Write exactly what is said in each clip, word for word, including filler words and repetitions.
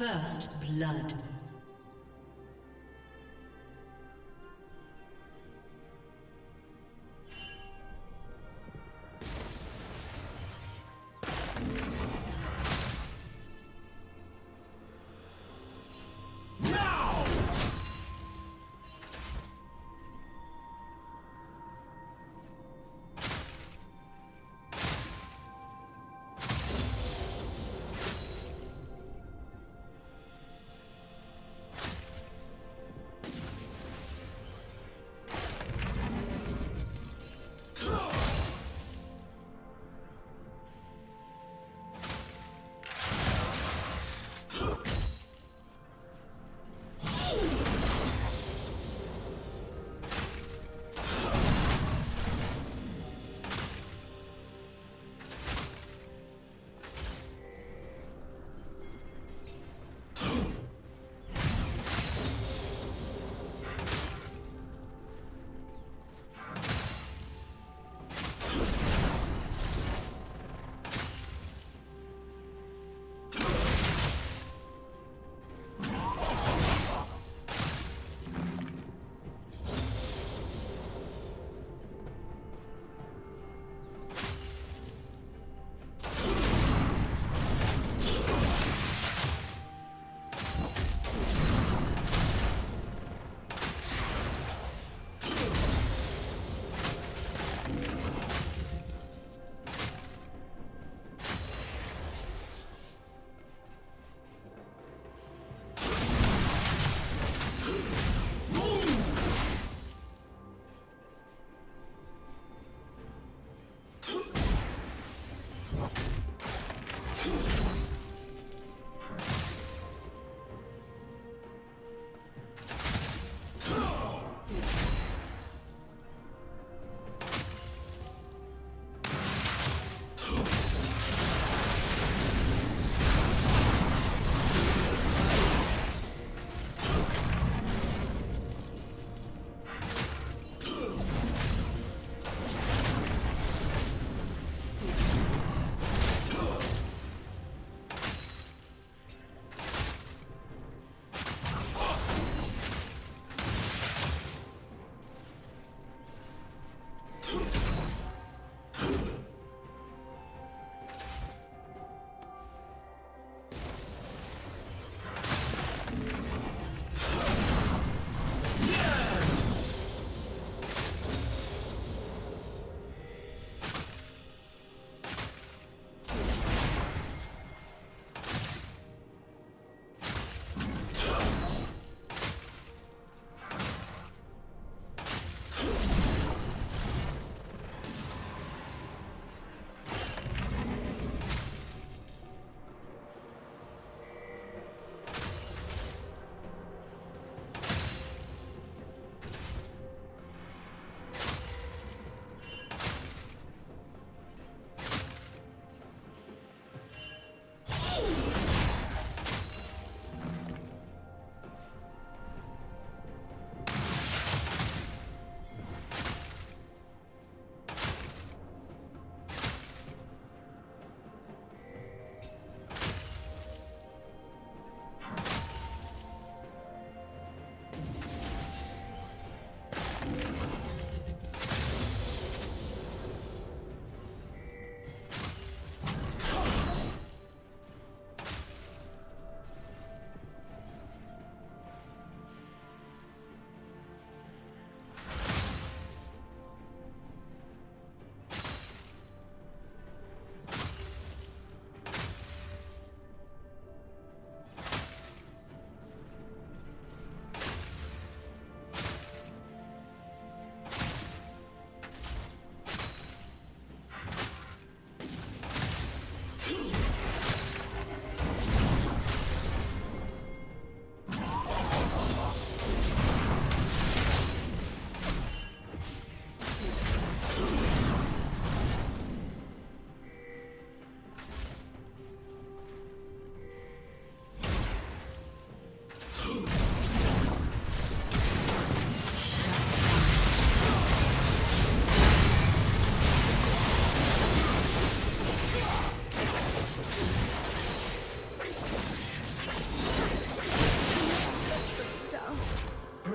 First blood.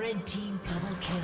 Red team double kill.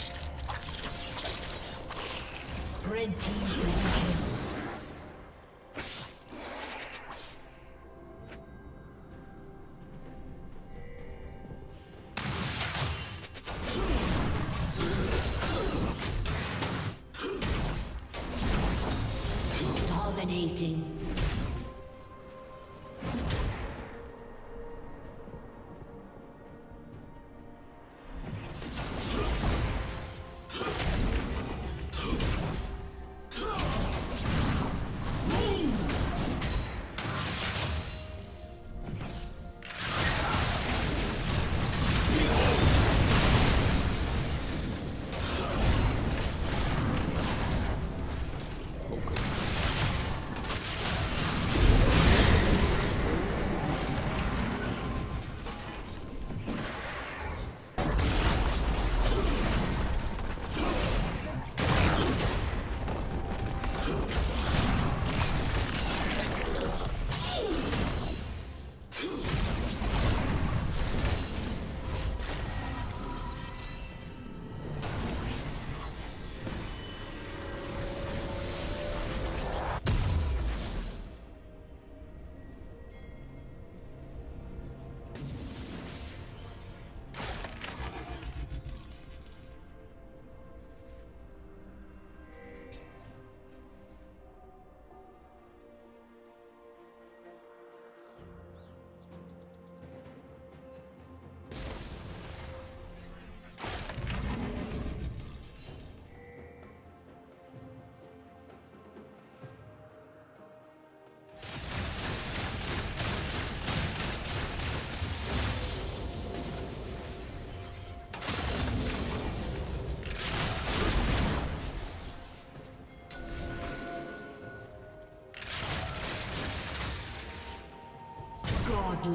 Red team double kill. Dominating.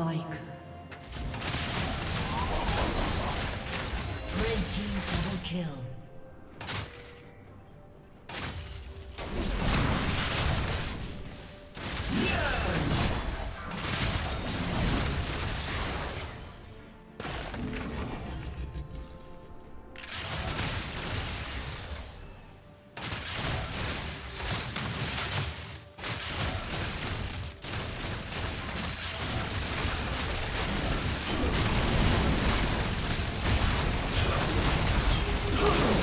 Like red team double kill. Oh!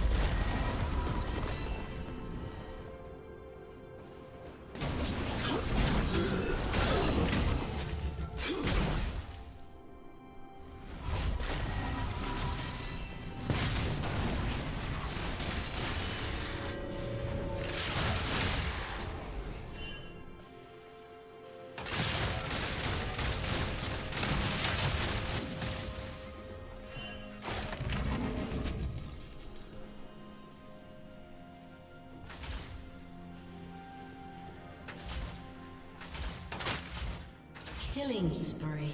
Killing spree.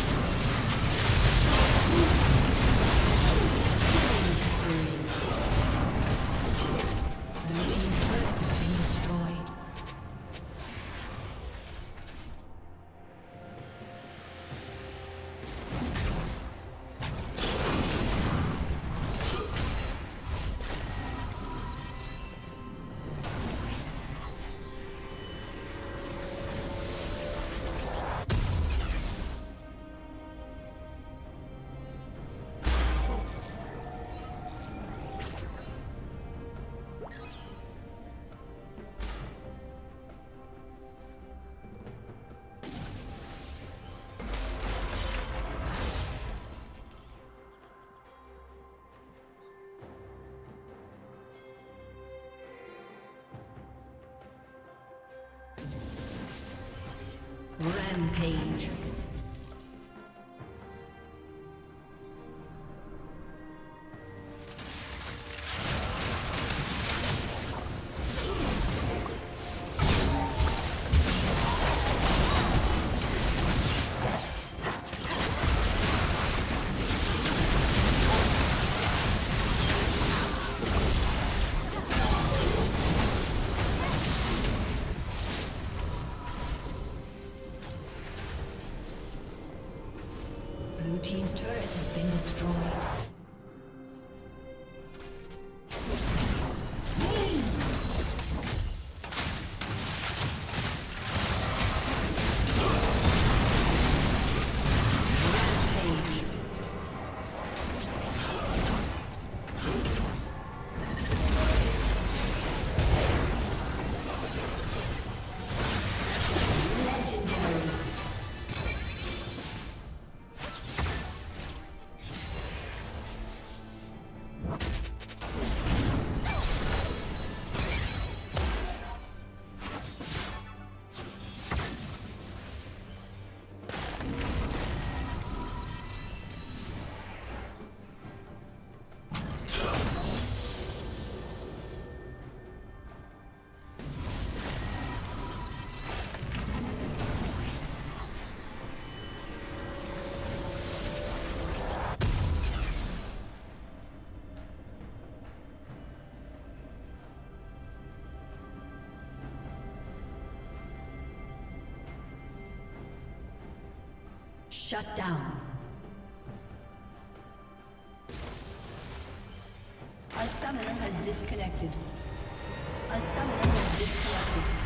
Rampage. Team's turret has been destroyed. Shut down. A summoner has disconnected. A summoner has disconnected.